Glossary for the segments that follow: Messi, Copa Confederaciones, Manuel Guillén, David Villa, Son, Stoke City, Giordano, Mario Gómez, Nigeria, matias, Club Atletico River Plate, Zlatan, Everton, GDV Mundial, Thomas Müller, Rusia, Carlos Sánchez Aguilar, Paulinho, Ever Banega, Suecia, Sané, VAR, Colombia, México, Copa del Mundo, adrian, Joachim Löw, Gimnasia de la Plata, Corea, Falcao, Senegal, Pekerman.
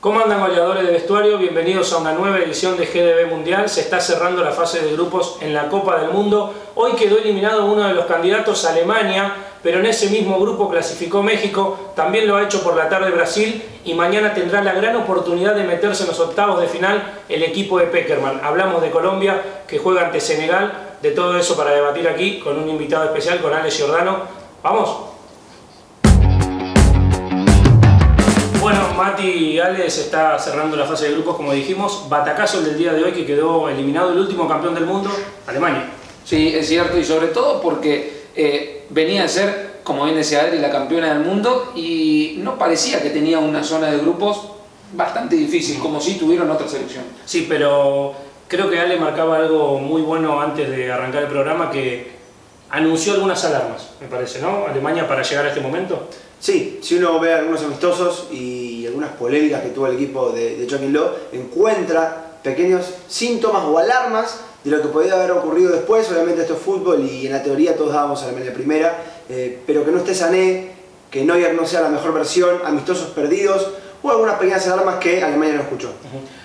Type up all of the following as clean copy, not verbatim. ¿Cómo andan, goleadores de vestuario? Bienvenidos a una nueva edición de GDV Mundial. Se está cerrando la fase de grupos en la Copa del Mundo. Hoy quedó eliminado uno de los candidatos, Alemania, pero en ese mismo grupo clasificó México. También lo ha hecho por la tarde Brasil y mañana tendrá la gran oportunidad de meterse en los octavos de final el equipo de Pekerman. Hablamos de Colombia, que juega ante Senegal, de todo eso para debatir aquí con un invitado especial, con Alex Giordano. ¡Vamos! Bueno, Mati Alex, está cerrando la fase de grupos, como dijimos. Batacazo el del día de hoy, que quedó eliminado el último campeón del mundo, Alemania. Sí, es cierto, y sobre todo porque venía a ser, como bien decía Adri, la campeona del mundo y no parecía que tenía una zona de grupos bastante difícil, como si tuvieron otra selección. Sí, pero creo que Ale marcaba algo muy bueno antes de arrancar el programa, que anunció algunas alarmas, me parece, ¿no? Alemania, para llegar a este momento. Sí, si uno ve algunos amistosos y algunas polémicas que tuvo el equipo de Joachim Löw, encuentra pequeños síntomas o alarmas de lo que podía haber ocurrido después. Obviamente esto es fútbol y en la teoría todos dábamos a Alemania primera, pero que no esté Sané, que Neuer no sea la mejor versión, amistosos perdidos o algunas pequeñas alarmas que Alemania no escuchó.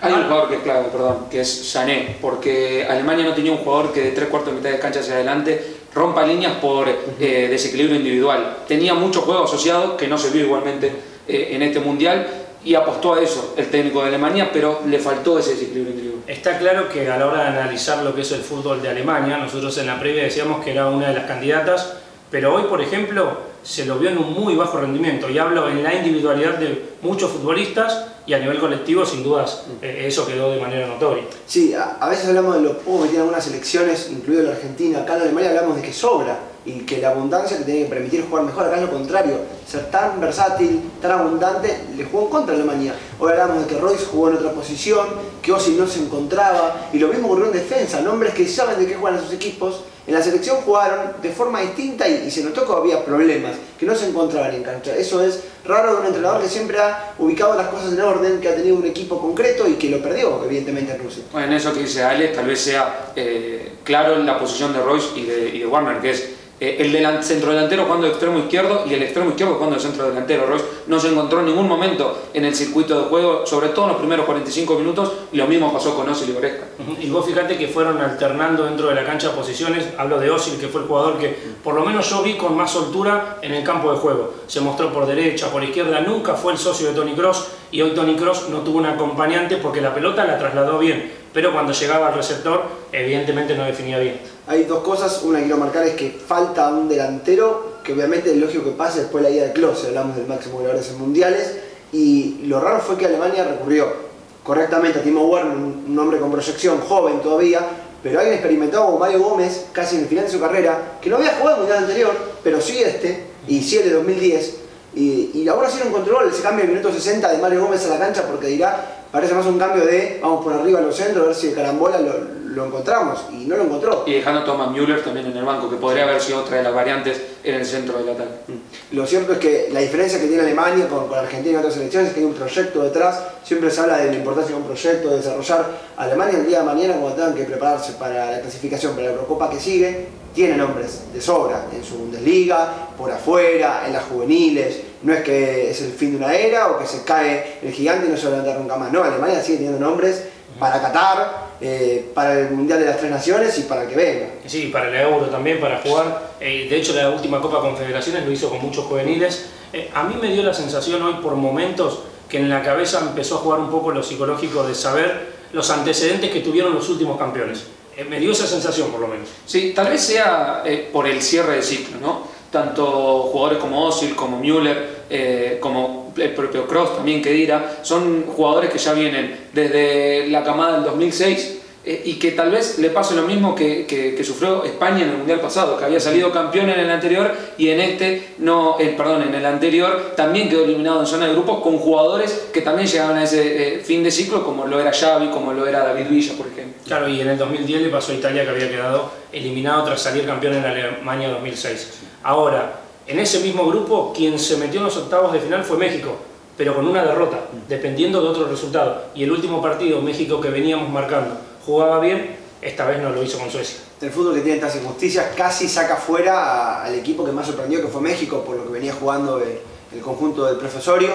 Hay un jugador que es clave, perdón, que es Sané, porque Alemania no tenía un jugador que de tres cuartos de mitad de cancha hacia adelante rompa líneas por desequilibrio individual. Tenía mucho juego asociado que no se vio igualmente en este Mundial, y apostó a eso el técnico de Alemania, pero le faltó ese desequilibrio individual. Está claro que a la hora de analizar lo que es el fútbol de Alemania, nosotros en la previa decíamos que era una de las candidatas, pero hoy, por ejemplo, se lo vio en un muy bajo rendimiento, y hablo en la individualidad de muchos futbolistas, y a nivel colectivo sin dudas eso quedó de manera notoria. Sí, a veces hablamos de lo poco que tienen algunas selecciones, incluido la Argentina. Acá en Alemania hablamos de que sobra y que la abundancia te tiene que permitir jugar mejor. Acá es lo contrario, ser tan versátil, tan abundante, le jugó en contra a Alemania. Hoy hablamos de que Royce jugó en otra posición, que Ossi no se encontraba, y lo mismo ocurrió en defensa. Nombres que saben de qué juegan a sus equipos, en la selección jugaron de forma distinta y se notó que había problemas, que no se encontraban en cancha. Eso es raro de un entrenador que siempre ha ubicado las cosas en orden, que ha tenido un equipo concreto y que lo perdió, evidentemente, en Rusia. Bueno, eso que dice Alex tal vez sea claro en la posición de Royce y de Werner, que es el centrodelantero jugando de extremo izquierdo y el extremo izquierdo jugando de centrodelantero. Royce no se encontró en ningún momento en el circuito de juego, sobre todo en los primeros 45 minutos, y lo mismo pasó con Özil y Goretzka. Y vos fíjate que fueron alternando dentro de la cancha posiciones. Hablo de Özil, que fue el jugador que por lo menos yo vi con más soltura en el campo de juego. Se mostró por derecha, por izquierda, nunca fue el socio de Toni Kroos, y hoy Toni Kroos no tuvo un acompañante porque la pelota la trasladó bien, pero cuando llegaba al receptor, evidentemente no definía bien. Hay dos cosas. Una que quiero marcar es que falta un delantero, que obviamente es lógico que pase después de la ida de Closet, hablamos del máximo goleador en mundiales, y lo raro fue que Alemania recurrió correctamente a Timo Werner, un hombre con proyección, joven todavía, pero alguien experimentado como Mario Gómez, casi en el final de su carrera, que no había jugado el mundial anterior, pero sí este, y sí el de 2010, y ahora sí no encontró ese cambio de minuto 60 de Mario Gómez a la cancha, porque dirá, parece más un cambio de vamos por arriba a los centros, a ver si de carambola lo encontramos, y no lo encontró. Y dejando a Thomas Müller también en el banco, que podría haber sido otra de las variantes en el centro del ataque. Lo cierto es que la diferencia que tiene Alemania con Argentina y otras selecciones es que hay un proyecto detrás. Siempre se habla de la importancia de un proyecto, de desarrollar. Alemania el día de mañana, cuando tengan que prepararse para la clasificación, para la Eurocopa que sigue, tiene nombres de sobra en su Bundesliga, por afuera, en las juveniles. No es que es el fin de una era o que se cae el gigante y no se va a levantar nunca más. No, Alemania sigue teniendo nombres para Qatar, para el Mundial de las Tres Naciones y para el que venga. Sí, para el Euro también, para jugar. De hecho, la última Copa Confederaciones lo hizo con muchos juveniles. A mí me dio la sensación hoy por momentos que en la cabeza empezó a jugar un poco lo psicológico de saber los antecedentes que tuvieron los últimos campeones. Me dio esa sensación, por lo menos. Sí, tal vez sea por el cierre de ciclo, ¿no? Tanto jugadores como Özil, como Müller, como el propio Kroos también, que dirá, son jugadores que ya vienen desde la camada del 2006 y que tal vez le pase lo mismo que sufrió España en el Mundial pasado, que había salido campeón en el anterior y en este, en el anterior también quedó eliminado en zona de grupos con jugadores que también llegaban a ese fin de ciclo, como lo era Xavi, como lo era David Villa, por ejemplo. Claro, y en el 2010 le pasó a Italia, que había quedado eliminado tras salir campeón en Alemania 2006. Ahora, en ese mismo grupo, quien se metió en los octavos de final fue México, pero con una derrota, dependiendo de otro resultado. Y el último partido, México, que veníamos marcando, jugaba bien, esta vez no lo hizo con Suecia. El fútbol que tiene estas injusticias casi saca fuera al equipo que más sorprendió, que fue México, por lo que venía jugando el conjunto del Profesorio,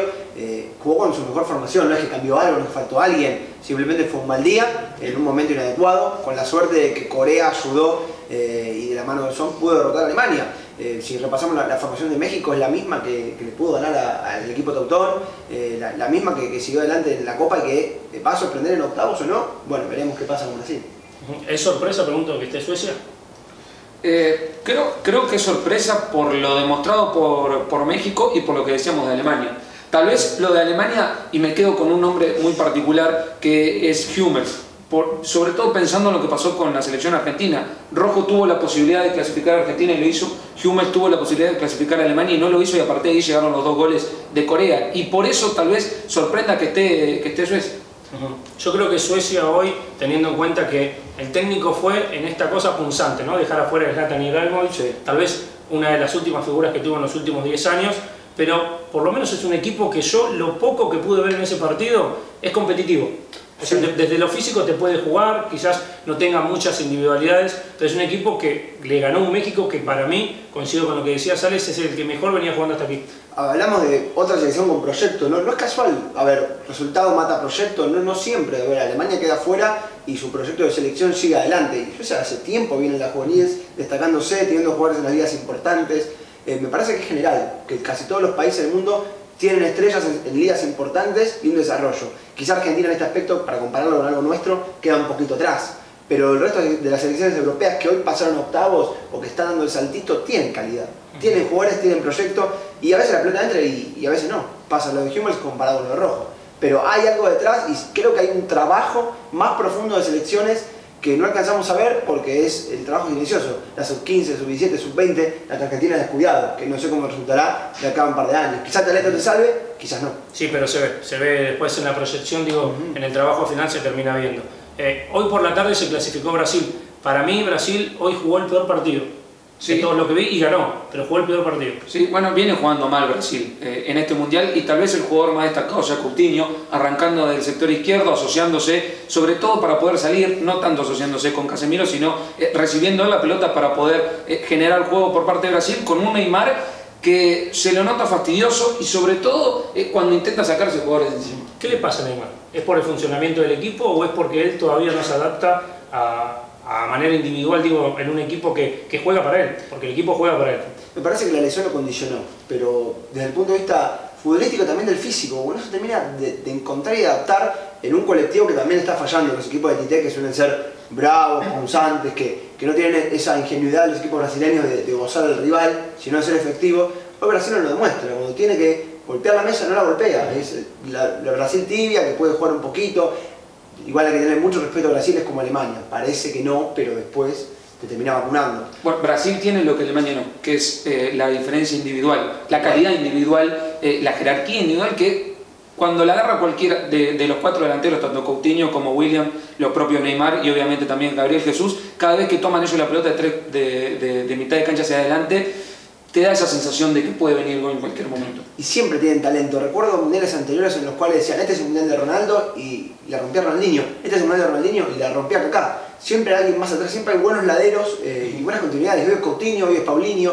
jugó con su mejor formación, no es que cambió algo, no es que faltó alguien, simplemente fue un mal día, en un momento inadecuado, con la suerte de que Corea ayudó y de la mano de Son pudo derrotar a Alemania. Si repasamos la formación de México, es la misma que le pudo ganar al equipo Teutón, la misma que siguió adelante en la Copa y que va a sorprender en octavos o no. Bueno, veremos qué pasa con Brasil. ¿Es sorpresa, pregunto, que esté Suecia? Creo que es sorpresa por lo demostrado por México y por lo que decíamos de Alemania. Tal vez lo de Alemania, y me quedo con un nombre muy particular que es Hummels, sobre todo pensando en lo que pasó con la selección argentina. Rojo tuvo la posibilidad de clasificar a Argentina y lo hizo. Hummels tuvo la posibilidad de clasificar a Alemania y no lo hizo, y a partir de ahí llegaron los dos goles de Corea, y por eso tal vez sorprenda que esté Suecia. Yo creo que Suecia hoy, teniendo en cuenta que el técnico fue en esta cosa punzante, ¿no? Dejar afuera a Zlatan Ibrahimović, sí, tal vez una de las últimas figuras que tuvo en los últimos 10 años, pero por lo menos es un equipo que yo, lo poco que pude ver en ese partido, es competitivo. O sea, desde lo físico te puede jugar, quizás no tenga muchas individualidades, pero es un equipo que le ganó un México que, para mí, coincido con lo que decía Sales, es el que mejor venía jugando hasta aquí. Hablamos de otra selección con proyecto, no es casual, a ver, resultado mata proyecto, no siempre, a ver, Alemania queda fuera y su proyecto de selección sigue adelante, y hace tiempo vienen las juveniles destacándose, teniendo jugadores en las ligas importantes. Me parece que es general, que casi todos los países del mundo tienen estrellas en ligas importantes y un desarrollo. Quizá Argentina en este aspecto, para compararlo con algo nuestro, queda un poquito atrás. Pero el resto de las selecciones europeas que hoy pasaron octavos o que están dando el saltito, tienen calidad. Tienen jugadores, tienen proyecto, y a veces la pelota entra y a veces no. Pasa lo de Hummels comparado con lo de Rojo. Pero hay algo detrás y creo que hay un trabajo más profundo de selecciones que no alcanzamos a ver porque es el trabajo silencioso. La sub-15, sub-17, sub-20, la Argentina ha descuidado, que no sé cómo resultará de acá a un par de años. Quizás talento te salve, quizás no. Sí, pero se ve después en la proyección, digo, en el trabajo final se termina viendo. Hoy por la tarde se clasificó Brasil. Para mí Brasil hoy jugó el peor partido. Sí, de todo lo que vi, y ganó, pero jugó el peor partido. Sí, bueno, viene jugando mal Brasil en este mundial, y tal vez el jugador más destacado sea Coutinho, arrancando del sector izquierdo, asociándose, sobre todo para poder salir, no tanto asociándose con Casemiro, sino recibiendo la pelota para poder generar juego por parte de Brasil, con un Neymar que se lo nota fastidioso y sobre todo cuando intenta sacarse jugadores encima. ¿Qué le pasa a Neymar? ¿Es por el funcionamiento del equipo o es porque él todavía no se adapta a manera individual, digo, en un equipo que juega para él, porque el equipo juega para él? Me parece que la lesión lo condicionó, pero desde el punto de vista futbolístico también del físico, uno se termina de encontrar y adaptar en un colectivo que también está fallando. Los equipos de Tite, que suelen ser bravos, punzantes, que no tienen esa ingenuidad de los equipos brasileños de gozar al rival, sino de ser efectivo. Hoy Brasil no lo demuestra, cuando tiene que golpear la mesa no la golpea, es la Brasil tibia, que puede jugar un poquito. Igual hay que tener mucho respeto a Brasil, es como Alemania. Parece que no, pero después te termina vacunando. Bueno, Brasil tiene lo que Alemania no, que es la diferencia individual, la calidad individual, la jerarquía individual, que cuando la agarra cualquiera de los cuatro delanteros, tanto Coutinho como William, los propios Neymar y obviamente también Gabriel Jesús, cada vez que toman ellos la pelota de mitad de cancha hacia adelante, te da esa sensación de que puede venir el gol en cualquier momento. Y siempre tienen talento. Recuerdo mundiales anteriores en los cuales decían, este es el mundial de Ronaldo y la rompía Ronaldinho, este es el mundial de Ronaldinho y la rompía Kaká. Siempre hay alguien más atrás, siempre hay buenos laderos y buenas continuidades. Hoy es Coutinho, hoy es Paulinho,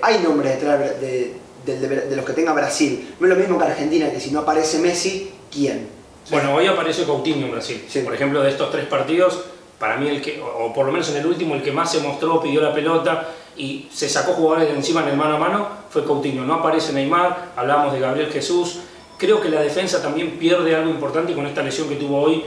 hay nombres detrás de los que tenga Brasil. No es lo mismo que Argentina, que si no aparece Messi, ¿quién? Sí. Bueno, hoy aparece Coutinho en Brasil. Sí. Por ejemplo, de estos tres partidos, para mí el que, o por lo menos en el último, el que más se mostró, pidió la pelota y se sacó jugadores de encima en el mano a mano, fue Coutinho. No aparece Neymar, hablamos de Gabriel Jesús. Creo que la defensa también pierde algo importante con esta lesión que tuvo hoy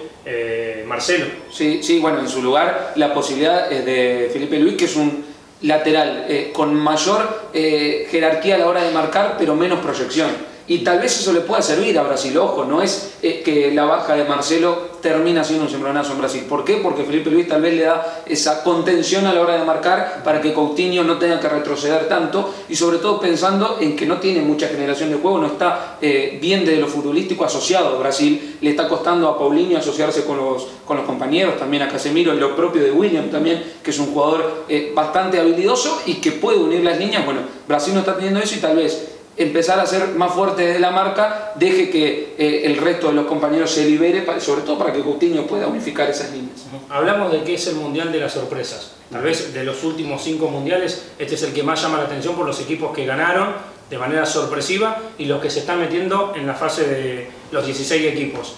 Marcelo. Sí, bueno, en su lugar la posibilidad es de Felipe Luis, que es un lateral con mayor jerarquía a la hora de marcar, pero menos proyección. Y tal vez eso le pueda servir a Brasil. Ojo, no es que la baja de Marcelo termina siendo un cimbronazo en Brasil. ¿Por qué? Porque Felipe Luis tal vez le da esa contención a la hora de marcar para que Coutinho no tenga que retroceder tanto, y sobre todo pensando en que no tiene mucha generación de juego, no está bien desde lo futbolístico asociado a Brasil. Le está costando a Paulinho asociarse con los compañeros, también a Casemiro, lo propio de William también, que es un jugador bastante habilidoso y que puede unir las líneas. Bueno, Brasil no está teniendo eso, y tal vez empezar a ser más fuerte desde la marca deje que el resto de los compañeros se libere, sobre todo para que Coutinho pueda unificar esas líneas. Hablamos de que es el mundial de las sorpresas. Tal vez de los últimos 5 mundiales, este es el que más llama la atención por los equipos que ganaron, de manera sorpresiva y los que se están metiendo en la fase de los 16 equipos.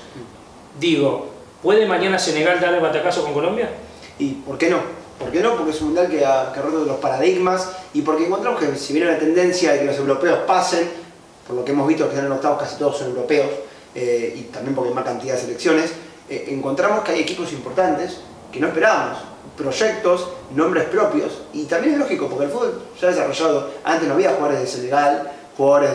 Digo, ¿puede mañana Senegal dar el batacazo con Colombia? ¿Y por qué no? ¿Por qué no? Porque es un mundial que ha roto los paradigmas y porque encontramos que si viene la tendencia de que los europeos pasen, por lo que hemos visto que están en octavos casi todos son europeos, y también porque hay más cantidad de selecciones, encontramos que hay equipos importantes que no esperábamos, proyectos, nombres propios, y también es lógico porque el fútbol se ha desarrollado, antes no había jugadores de Senegal, jugadores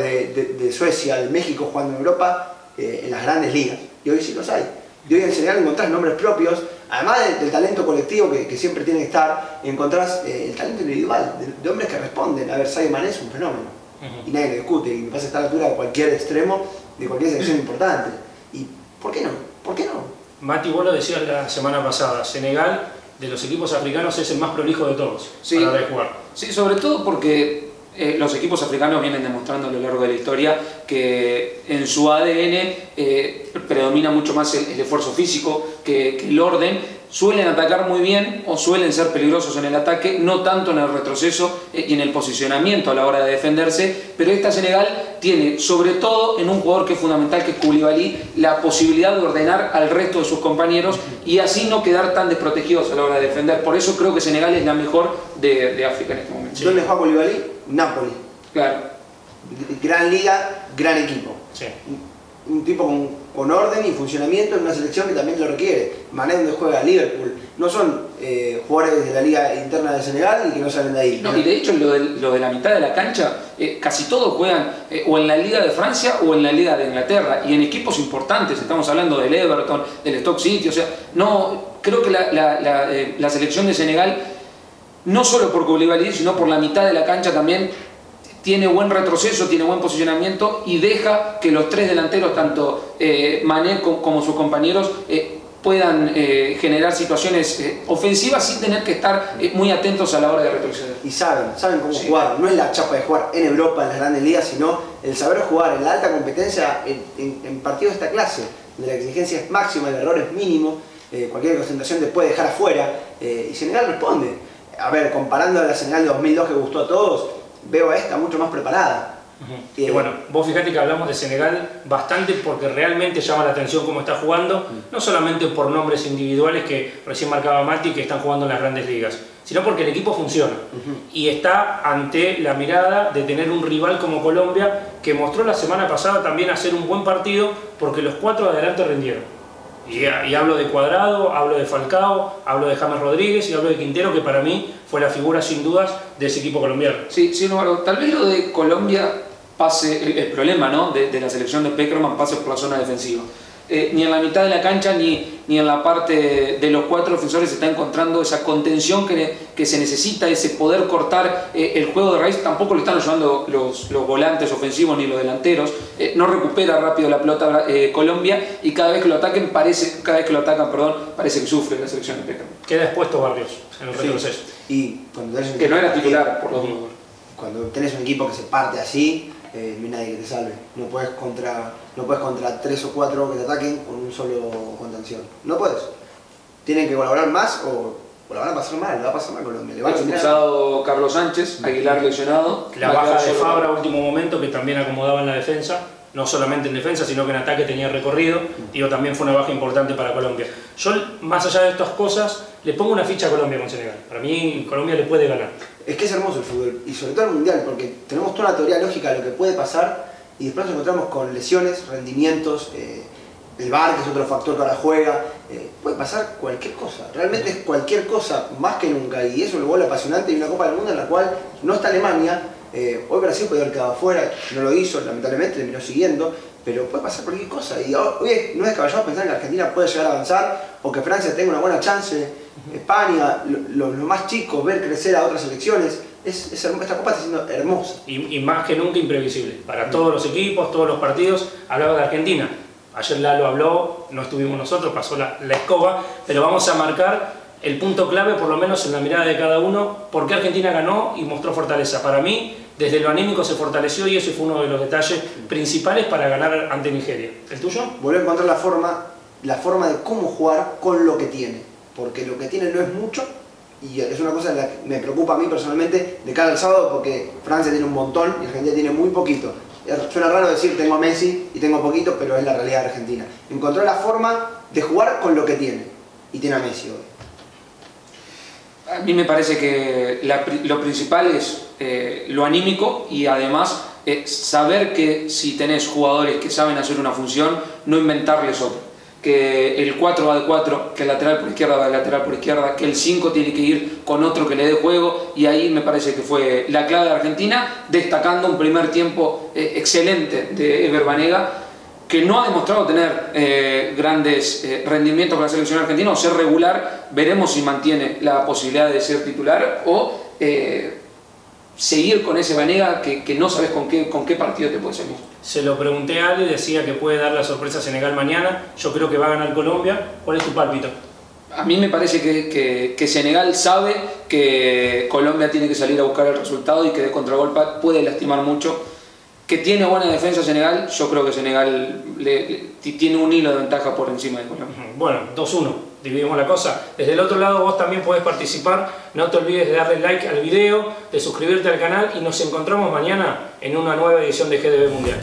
de Suecia, de México jugando en Europa, en las grandes ligas, y hoy sí los hay. Y hoy en Senegal encontrás nombres propios, además del talento colectivo que siempre tiene que estar, encontrás el talento individual, de hombres que responden. A ver, Sadio Mané es un fenómeno, y nadie lo discute, y me parece que está a la altura de cualquier extremo, de cualquier selección importante. ¿Y por qué no? ¿Por qué no? Mati, vos lo decías la semana pasada, Senegal de los equipos africanos es el más prolijo de todos a la hora de jugar. Sí, sobre todo porque los equipos africanos vienen demostrando a lo largo de la historia que en su ADN predomina mucho más el esfuerzo físico que el orden. Suelen atacar muy bien o suelen ser peligrosos en el ataque, no tanto en el retroceso y en el posicionamiento a la hora de defenderse, pero esta Senegal tiene, sobre todo en un jugador que es fundamental, que es Koulibaly, la posibilidad de ordenar al resto de sus compañeros y así no quedar tan desprotegidos a la hora de defender. Por eso creo que Senegal es la mejor de África en este momento. ¿Dónde juega Koulibaly? Napoli. Claro. Gran liga, gran equipo. Sí. Un tipo con orden y funcionamiento en una selección que también lo requiere. Mané, donde juega Liverpool, no son jugadores de la liga interna de Senegal y que no salen de ahí. No, y de hecho lo de la mitad de la cancha, casi todos juegan o en la liga de Francia o en la liga de Inglaterra y en equipos importantes, estamos hablando del Everton, del Stoke City, o sea, no, creo que la selección de Senegal, no solo por Koulibaly, sino por la mitad de la cancha también, tiene buen retroceso, tiene buen posicionamiento y deja que los tres delanteros, tanto Mané como sus compañeros, puedan generar situaciones ofensivas sin tener que estar muy atentos a la hora de retroceder. Y saben cómo jugar. No es la chapa de jugar en Europa, en las grandes ligas, sino el saber jugar en la alta competencia en partidos de esta clase, donde la exigencia es máxima, el error es mínimo, cualquier concentración te puede dejar afuera y Senegal responde. A ver, comparando a la Senegal de 2002 que gustó a todos, veo a esta mucho más preparada. Y bueno, vos fijate que hablamos de Senegal bastante porque realmente llama la atención cómo está jugando, no solamente por nombres individuales que recién marcaba Mati que están jugando en las grandes ligas, sino porque el equipo funciona y está ante la mirada de tener un rival como Colombia, que mostró la semana pasada también hacer un buen partido porque los cuatro adelante rindieron. Y hablo de Cuadrado, hablo de Falcao, hablo de James Rodríguez y hablo de Quintero, que para mí fue la figura sin dudas de ese equipo colombiano. Sí, sin embargo, tal vez lo de Colombia pase, el problema, ¿no?, de la selección de Pekerman pase por la zona defensiva. Ni en la mitad de la cancha ni en la parte de los cuatro defensores se está encontrando esa contención que se necesita, ese poder cortar el juego de raíz. Tampoco lo están ayudando los volantes ofensivos ni los delanteros. No recupera rápido la pelota Colombia y cada vez que lo atacan, parece que sufre la selección de Pekerman. Queda expuesto Barrios en el retroceso. Y cuando tenés que no era titular por los dos. Cuando tenés un equipo que se parte así, no hay nadie que te salve. No puedes contra tres o cuatro que te ataquen con un solo contención. No puedes. Tienen que colaborar más o la van a pasar mal. La va a pasar mal Colombia. Le van a expulsado Carlos Sánchez, Aguilar lesionado. La baja de Fabra a último momento, que también acomodaba en la defensa. No solamente en defensa, sino que en ataque tenía recorrido. Digo, también fue una baja importante para Colombia. Yo, más allá de estas cosas, le pongo una ficha a Colombia con Senegal. Para mí, Colombia le puede ganar. Es que es hermoso el fútbol, y sobre todo el mundial, porque tenemos toda una teoría lógica de lo que puede pasar y después nos encontramos con lesiones, rendimientos, el VAR, que es otro factor que ahora juega. Puede pasar cualquier cosa, realmente es cualquier cosa, más que nunca, y eso es lo vuelve apasionante de una Copa del Mundo en la cual no está Alemania. Hoy Brasil puede haber quedado afuera, no lo hizo, lamentablemente, terminó siguiendo, pero puede pasar cualquier cosa. Y hoy no es descabellado pensar que Argentina puede llegar a avanzar o que Francia tenga una buena chance. España, los más chicos, ver crecer a otras selecciones, esta Copa está siendo hermosa. Y más que nunca imprevisible, para todos los equipos, todos los partidos. Hablaba de Argentina, ayer Lalo habló, no estuvimos nosotros, pasó la escoba, pero vamos a marcar el punto clave, por lo menos en la mirada de cada uno, porque Argentina ganó y mostró fortaleza. Para mí, desde lo anímico se fortaleció y eso fue uno de los detalles principales para ganar ante Nigeria. ¿El tuyo? Volver a encontrar la forma de cómo jugar con lo que tiene. Porque lo que tiene no es mucho, Y es una cosa que me preocupa a mí personalmente de cara al sábado, porque Francia tiene un montón y Argentina tiene muy poquito. Suena raro decir tengo a Messi y tengo poquito, pero es la realidad de Argentina. Encontró la forma de jugar con lo que tiene, y tiene a Messi hoy. A mí me parece que lo principal es lo anímico, y además saber que si tenés jugadores que saben hacer una función, no inventarles otra. Que el 4 va de 4, que el lateral por izquierda va de lateral por izquierda, que el 5 tiene que ir con otro que le dé juego, y ahí me parece que fue la clave de Argentina, destacando un primer tiempo excelente de Ever Banega, que no ha demostrado tener grandes rendimientos con la selección argentina, o ser regular. Veremos si mantiene la posibilidad de ser titular o seguir con ese Banega que no sabes con qué partido te puede salir. Se lo pregunté a Ale, decía que puede dar la sorpresa a Senegal mañana. Yo creo que va a ganar Colombia. ¿Cuál es tu pálpito? A mí me parece que Senegal sabe que Colombia tiene que salir a buscar el resultado y que de contragolpe puede lastimar mucho. Que tiene buena defensa Senegal, yo creo que Senegal tiene un hilo de ventaja por encima de Colombia. Bueno, 2-1. Dividimos la cosa. Desde el otro lado vos también podés participar. No te olvides de darle like al video, de suscribirte al canal, y nos encontramos mañana en una nueva edición de GDV Mundial.